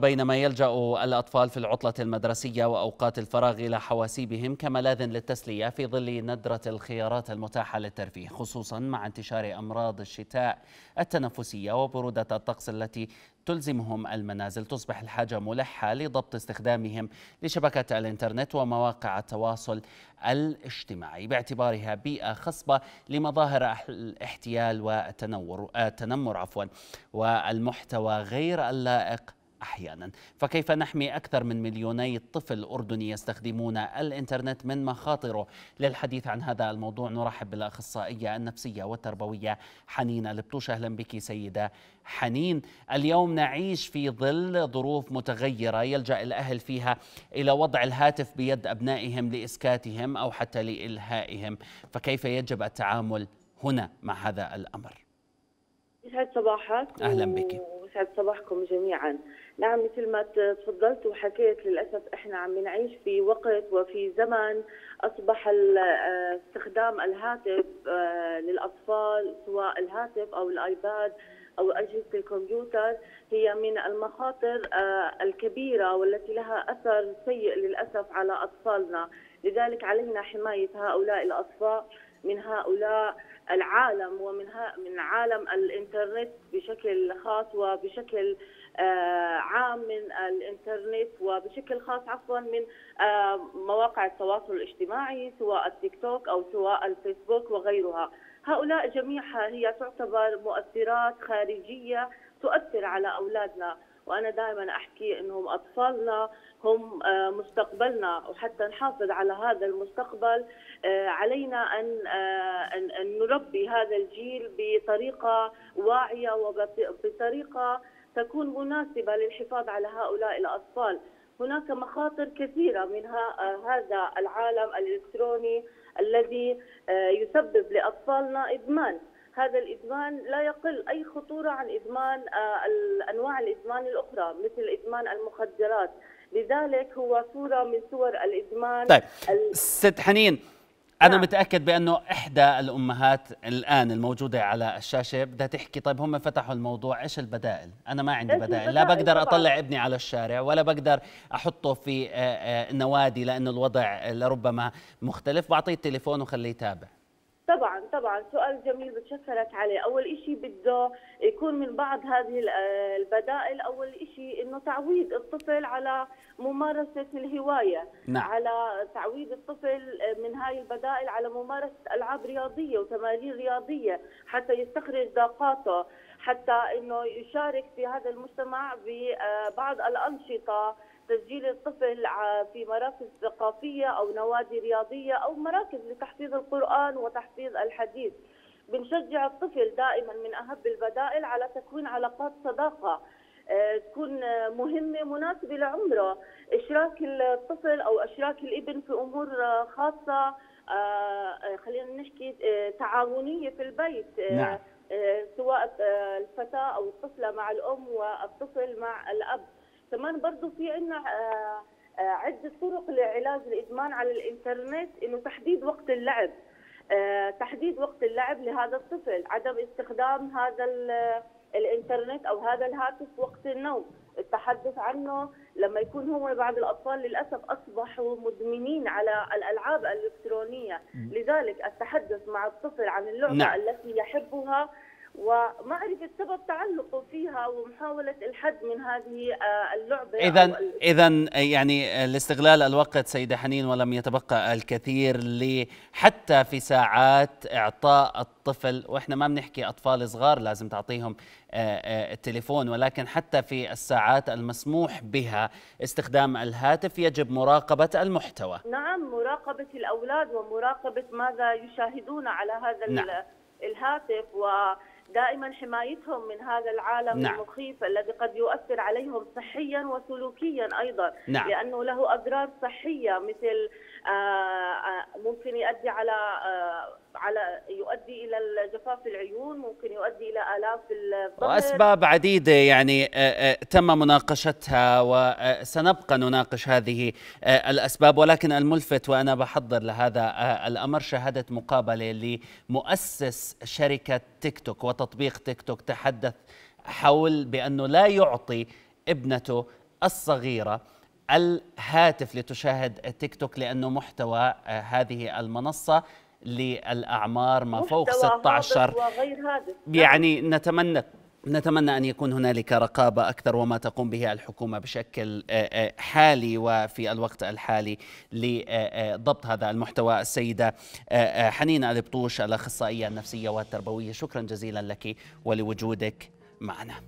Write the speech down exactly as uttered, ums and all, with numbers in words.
بينما يلجأ الأطفال في العطلة المدرسية وأوقات الفراغ إلى حواسيبهم كملاذ للتسلية في ظل ندرة الخيارات المتاحة للترفيه، خصوصا مع انتشار أمراض الشتاء التنفسية وبرودة الطقس التي تلزمهم المنازل. تصبح الحاجة ملحة لضبط استخدامهم لشبكة الإنترنت ومواقع التواصل الاجتماعي باعتبارها بيئة خصبة لمظاهر الاحتيال والتنمر التنمر عفوا والمحتوى غير اللائق أحيانا. فكيف نحمي أكثر من مليوني طفل أردني يستخدمون الإنترنت من مخاطره؟ للحديث عن هذا الموضوع نرحب بالأخصائية النفسية والتربوية حنين البطوشة. أهلا بك سيدة حنين. اليوم نعيش في ظل ظروف متغيرة يلجأ الأهل فيها إلى وضع الهاتف بيد أبنائهم لإسكاتهم أو حتى لإلهائهم، فكيف يجب التعامل هنا مع هذا الأمر؟ يسعد صباحك. أهلا بك. يسعد صباحكم جميعا. نعم، مثل ما تفضلت وحكيت، للأسف احنا عم نعيش في وقت وفي زمن أصبح استخدام الهاتف للأطفال، سواء الهاتف أو الآيباد أو أجهزة الكمبيوتر، هي من المخاطر الكبيرة والتي لها أثر سيء للأسف على أطفالنا. لذلك علينا حماية هؤلاء الأطفال من هؤلاء العالم ومنها من عالم الإنترنت بشكل خاص، وبشكل آه عام من الإنترنت، وبشكل خاص عفوا من آه مواقع التواصل الاجتماعي، سواء التيك توك أو سواء الفيسبوك وغيرها. هؤلاء جميعها هي تعتبر مؤثرات خارجية تؤثر على أولادنا، وأنا دائما أحكي أنهم أطفالنا هم مستقبلنا، وحتى نحافظ على هذا المستقبل علينا أن نربي هذا الجيل بطريقة واعية وبطريقة تكون مناسبة للحفاظ على هؤلاء الأطفال. هناك مخاطر كثيرة من هذا العالم الإلكتروني الذي يسبب لأطفالنا إدمان. هذا الإدمان لا يقل أي خطورة عن إدمان أنواع الإدمان الأخرى مثل إدمان المخدرات، لذلك هو صورة من صور الإدمان. طيب ال... ست حنين، أنا نعم. متأكد بأنه إحدى الأمهات الآن الموجودة على الشاشة بدها تحكي طيب هم فتحوا الموضوع، إيش البدائل؟ أنا ما عندي بدائل، لا بقدر أطلع ابني على الشارع ولا بقدر أحطه في نوادي لأنه الوضع لربما مختلف، بعطيه التليفون وخليه يتابع. طبعا طبعا سؤال جميل بتشكرك عليه. اول اشي بده يكون من بعض هذه البدائل، اول اشي انه تعويد الطفل على ممارسة الهواية، نعم. على تعويد الطفل من هاي البدائل على ممارسة العاب رياضية وتمارين رياضية حتى يستخرج طاقاته، حتى انه يشارك في هذا المجتمع ببعض الانشطة، تسجيل الطفل في مراكز ثقافية أو نوادي رياضية أو مراكز لتحفيظ القرآن وتحفيظ الحديث. بنشجع الطفل دائما من أهم البدائل على تكوين علاقات صداقة تكون مهمة مناسبة لعمره، إشراك الطفل أو إشراك الابن في أمور خاصة، خلينا نحكي تعاونية في البيت، نعم. سواء الفتاة أو الطفلة مع الأم والطفل مع الأب. كمان برضه في عندنا عدة طرق لعلاج الإدمان على الإنترنت، إنه تحديد وقت اللعب، تحديد وقت اللعب لهذا الطفل، عدم استخدام هذا الإنترنت أو هذا الهاتف وقت النوم، التحدث عنه لما يكون هو. بعض الأطفال للأسف أصبحوا مدمنين على الألعاب الإلكترونية، لذلك التحدث مع الطفل عن اللعبة نعم. التي يحبها ومعرفة سبب تعلقه فيها ومحاولة الحد من هذه اللعبة. إذا إذا يعني الاستغلال الوقت سيدة حنين، ولم يتبقى الكثير لحتى في ساعات إعطاء الطفل، وإحنا ما بنحكي أطفال صغار لازم تعطيهم التليفون، ولكن حتى في الساعات المسموح بها استخدام الهاتف يجب مراقبة المحتوى. نعم، مراقبة الأولاد ومراقبة ماذا يشاهدون على هذا نعم. الهاتف، و دائما حمايتهم من هذا العالم نعم. المخيف الذي قد يؤثر عليهم صحيا وسلوكيا أيضا، نعم. لأنه له أضرار صحية مثل ممكن يؤدي على على يؤدي إلى جفاف العيون، ممكن يؤدي إلى آلام في الظهر، وأسباب عديدة يعني تم مناقشتها، وسنبقى نناقش هذه الأسباب. ولكن الملفت وأنا بحضر لهذا الأمر شهادة مقابلة لمؤسس شركة تيك توك وتطبيق تيك توك، تحدث حول بأنه لا يعطي ابنته الصغيرة الهاتف لتشاهد تيك توك، لأنه محتوى هذه المنصة للأعمار ما فوق ستة عشر يعني. نتمنى نتمنى أن يكون هنالك رقابة أكثر وما تقوم به الحكومة بشكل حالي وفي الوقت الحالي لضبط هذا المحتوى. السيدة حنين البطوشة الأخصائية النفسية والتربوية، شكرا جزيلا لك ولوجودك معنا.